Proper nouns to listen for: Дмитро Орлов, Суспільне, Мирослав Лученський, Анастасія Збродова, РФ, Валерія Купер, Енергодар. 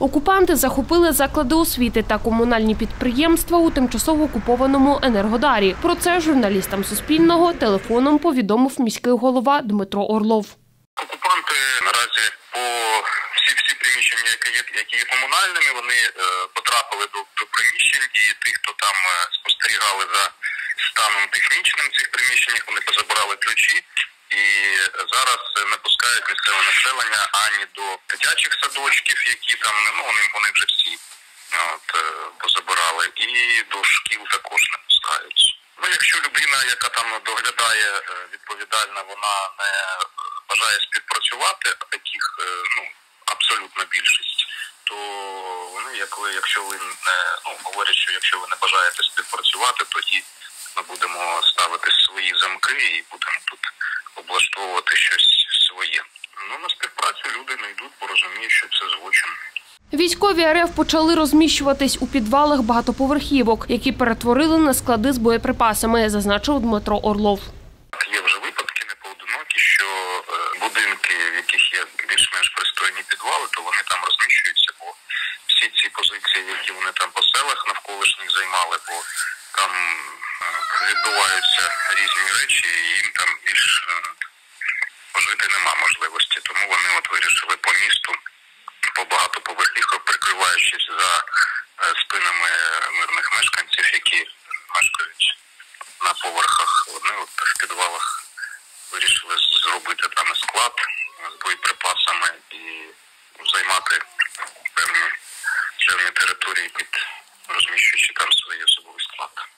Окупанти захопили заклади освіти та комунальні підприємства у тимчасово окупованому Енергодарі. Про це журналістам Суспільного телефоном повідомив міський голова Дмитро Орлов. Окупанти наразі по всі приміщення, які є комунальними, вони потрапили до приміщень, і тих, хто там спостерігали за станом технічним цих приміщень, вони позабирали ключі. І зараз не пускають місцеве населення ані до дитячих садочків, які там, вони вже всі позабирали, і до шкіл також не пускають. Якщо людина, яка там доглядає відповідально, вона не бажає співпрацювати, а таких абсолютна більшість, то вони, говорять, що якщо ви не бажаєте співпрацювати, тоді ми будемо ставити свої замки і будемо тут облаштовувати щось своє. На співпрацю люди не йдуть, бо розуміють, що це злочин. Військові РФ почали розміщуватись у підвалах багатоповерхівок, які перетворили на склади з боєприпасами, зазначив Дмитро Орлов. Є вже випадки непоодинокі, що будинки, в яких є більш-менш пристойні підвали, то вони там розміщуються, бо всі ці позиції, які вони там по селах навколишніх займали, бо там відбуваються різні речі, і їм там більш жити нема можливості. Тому вони вирішили по місту, по багатоповерхівках, прикриваючись за спинами мирних мешканців, які мешкають на поверхах. Вони в підвалах вирішили зробити там склад з боєприпасами і займати певні території, розміщуючи там свій особовий склад.